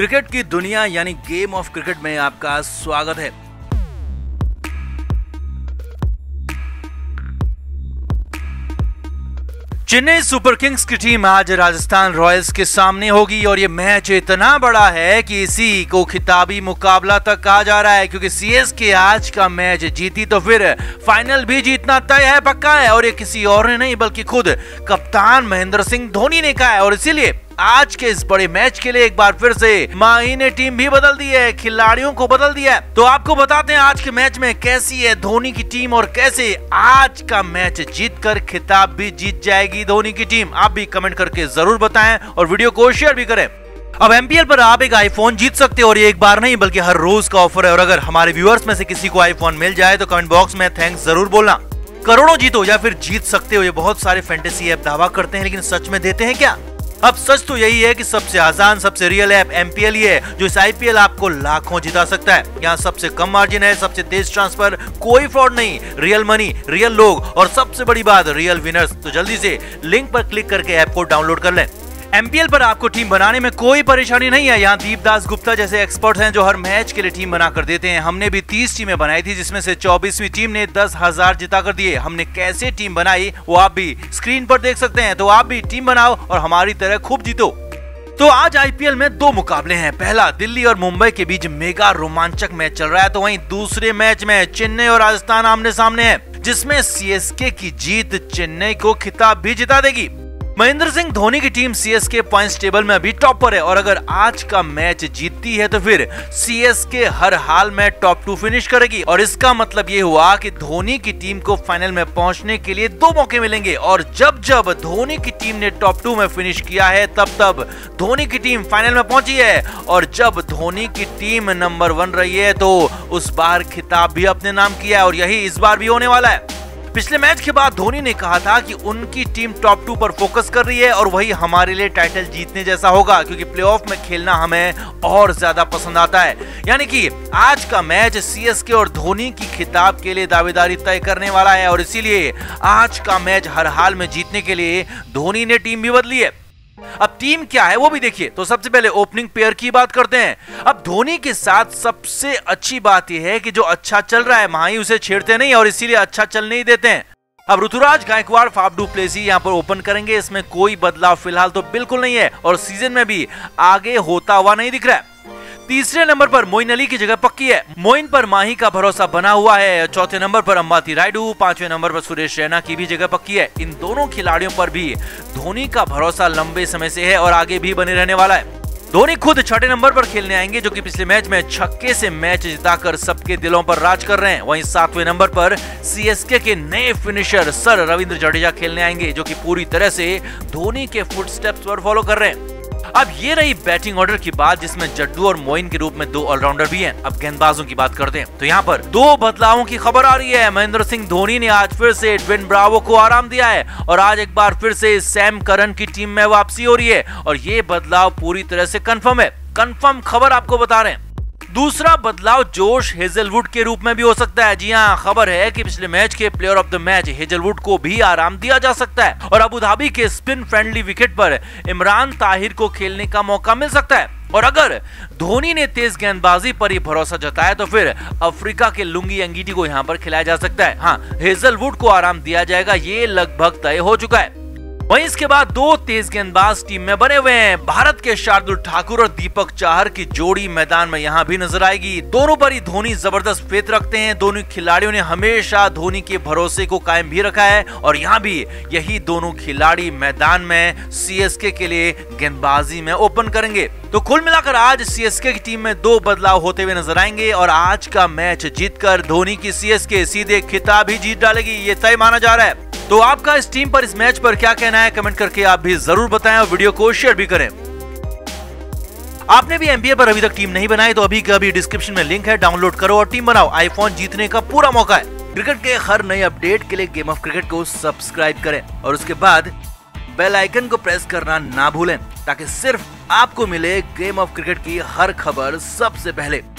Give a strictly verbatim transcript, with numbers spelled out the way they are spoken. Cricket की दुनिया यानी गेम ऑफ क्रिकेट में आपका स्वागत है। चेन्नई सुपर किंग्स की टीम आज राजस्थान रॉयल्स के सामने होगी और ये मैच इतना बड़ा है कि इसी को खिताबी मुकाबला तक कहा जा रहा है, क्योंकि सीएसके आज का मैच जीती तो फिर फाइनल भी जीतना तय है, पक्का है। और ये किसी और ने नहीं बल्कि खुद कप्तान महेंद्र सिंह धोनी ने कहा है और इसीलिए आज के इस बड़े मैच के लिए एक बार फिर से माही ने टीम भी बदल दी है, खिलाड़ियों को बदल दिया है। तो आपको बताते हैं आज के मैच में कैसी है धोनी की टीम और कैसे आज का मैच जीतकर खिताब भी जीत जाएगी धोनी की टीम। आप भी कमेंट करके जरूर बताएं और वीडियो को शेयर भी करें। अब एमपीएल पर आप एक आईफोन जीत सकते हो और ये एक बार नहीं बल्कि हर रोज का ऑफर है। और अगर हमारे व्यूअर्स में से किसी को आईफोन मिल जाए तो कमेंट बॉक्स में थैंक्स जरूर बोलना। करोड़ों जीतो या फिर जीत सकते हो, ये बहुत सारे फैंटेसी ऐप दावा करते हैं, लेकिन सच में देते हैं क्या? अब सच तो यही है कि सबसे आसान सबसे रियल ऐप एमपीएल ही है जो इस आईपीएल आपको लाखों जिता सकता है। यहाँ सबसे कम मार्जिन है, सबसे तेज ट्रांसफर, कोई फ्रॉड नहीं, रियल मनी, रियल लोग और सबसे बड़ी बात रियल विनर्स। तो जल्दी से लिंक पर क्लिक करके ऐप को डाउनलोड कर लें। एमपीएल पर आपको टीम बनाने में कोई परेशानी नहीं है। यहाँ दीपदास गुप्ता जैसे एक्सपर्ट हैं जो हर मैच के लिए टीम बना कर देते हैं। हमने भी तीस टीमें बनाई थी जिसमें से चौबीसवीं टीम ने दस हजार जिता कर दिए। हमने कैसे टीम बनाई वो आप भी स्क्रीन पर देख सकते हैं। तो आप भी टीम बनाओ और हमारी तरह खूब जीतो। तो आज आईपीएल में दो मुकाबले हैं। पहला दिल्ली और मुंबई के बीच मेगा रोमांचक मैच चल रहा है, तो वहीं दूसरे मैच में चेन्नई और राजस्थान आमने सामने है, जिसमें सीएसके की जीत चेन्नई को खिताब भी जिता देगी। महेंद्र सिंह धोनी की टीम सीएसके पॉइंट्स टेबल में अभी टॉप पर है और अगर आज का मैच जीतती है तो फिर सीएसके हर हाल में टॉप टू फिनिश करेगी। और इसका मतलब ये हुआ कि धोनी की टीम को फाइनल में पहुंचने के लिए दो मौके मिलेंगे। और जब जब धोनी की टीम ने टॉप टू में फिनिश किया है तब तब धोनी की टीम फाइनल में पहुंची है, और जब धोनी की टीम नंबर वन रही है तो उस बार खिताब भी अपने नाम किया है, और यही इस बार भी होने वाला है। पिछले मैच के बाद धोनी ने कहा था कि उनकी टीम टॉप टू पर फोकस कर रही है और वही हमारे लिए टाइटल जीतने जैसा होगा, क्योंकि प्लेऑफ में खेलना हमें और ज्यादा पसंद आता है। यानी कि आज का मैच सीएसके और धोनी की खिताब के लिए दावेदारी तय करने वाला है, और इसीलिए आज का मैच हर हाल में जीतने के लिए धोनी ने टीम भी बदली है। अब टीम क्या है वो भी देखिए। तो सबसे पहले ओपनिंग पेयर की बात करते हैं। अब धोनी के साथ सबसे अच्छी बात यह है कि जो अच्छा चल रहा है माही उसे छेड़ते नहीं और इसीलिए अच्छा चलने ही देते हैं। अब ऋतुराज गायकवाड़, फाफ डुप्लेसी यहां पर ओपन करेंगे। इसमें कोई बदलाव फिलहाल तो बिल्कुल नहीं है और सीजन में भी आगे होता हुआ नहीं दिख रहा है। तीसरे नंबर पर मोइन अली की जगह पक्की है। मोइन पर माही का भरोसा बना हुआ है। चौथे नंबर पर अम्बाती रायडू, पांचवें नंबर पर सुरेश रैना की भी जगह पक्की है। इन दोनों खिलाड़ियों पर भी धोनी का भरोसा लंबे समय से है और आगे भी बने रहने वाला है। धोनी खुद छठे नंबर पर खेलने आएंगे, जो कि पिछले मैच में छक्के से मैच जिताकर सबके दिलों पर राज कर रहे हैं। वहीं सातवें नंबर पर सीएसके के नए फिनिशर सर रविन्द्र जडेजा खेलने आएंगे, जो कि पूरी तरह से धोनी के फुटस्टेप्स पर फॉलो कर रहे हैं। अब ये रही बैटिंग ऑर्डर की बात, जिसमें जड्डू और मोइन के रूप में दो ऑलराउंडर भी हैं। अब गेंदबाजों की बात करते हैं तो यहाँ पर दो बदलावों की खबर आ रही है। महेंद्र सिंह धोनी ने आज फिर से एडविन ब्रावो को आराम दिया है और आज एक बार फिर से सैम करन की टीम में वापसी हो रही है, और ये बदलाव पूरी तरह से कंफर्म है। कंफर्म खबर आपको बता रहे हैं। दूसरा बदलाव जोश हेजलवुड के रूप में भी हो सकता है। जी हाँ, खबर है कि पिछले मैच के player of the match Hazlewood को भी आराम दिया जा सकता है और अबू धाबी के स्पिन फ्रेंडली विकेट पर इमरान ताहिर को खेलने का मौका मिल सकता है। और अगर धोनी ने तेज गेंदबाजी पर ही भरोसा जताया तो फिर अफ्रीका के लुंगी अंगीटी को यहाँ पर खिलाया जा सकता है। हाँ, हेजलवुड को आराम दिया जाएगा, ये लगभग तय हो चुका है। वहीं इसके बाद दो तेज गेंदबाज टीम में बने हुए हैं। भारत के शार्दुल ठाकुर और दीपक चाहर की जोड़ी मैदान में यहाँ भी नजर आएगी। दोनों पर ही धोनी जबरदस्त फेथ रखते हैं। दोनों खिलाड़ियों ने हमेशा धोनी के भरोसे को कायम भी रखा है और यहाँ भी यही दोनों खिलाड़ी मैदान में सीएसके के लिए गेंदबाजी में ओपन करेंगे। तो कुल मिलाकर आज सीएसके की टीम में दो बदलाव होते हुए नजर आएंगे और आज का मैच जीतकर धोनी की सीएसके सीधे खिताब ही जीत डालेगी, ये तय माना जा रहा है। तो आपका इस टीम पर, इस मैच पर क्या कहना है, कमेंट करके आप भी जरूर बताएं और वीडियो को शेयर भी करें। आपने भी एमपीएल पर अभी तक टीम नहीं बनाई तो अभी के अभी डिस्क्रिप्शन में लिंक है, डाउनलोड करो और टीम बनाओ। आईफोन जीतने का पूरा मौका है। क्रिकेट के हर नए अपडेट के लिए गेम ऑफ क्रिकेट को सब्सक्राइब करें और उसके बाद बेल आइकन को प्रेस करना ना भूलें, ताकि सिर्फ आपको मिले गेम ऑफ क्रिकेट की हर खबर सबसे पहले।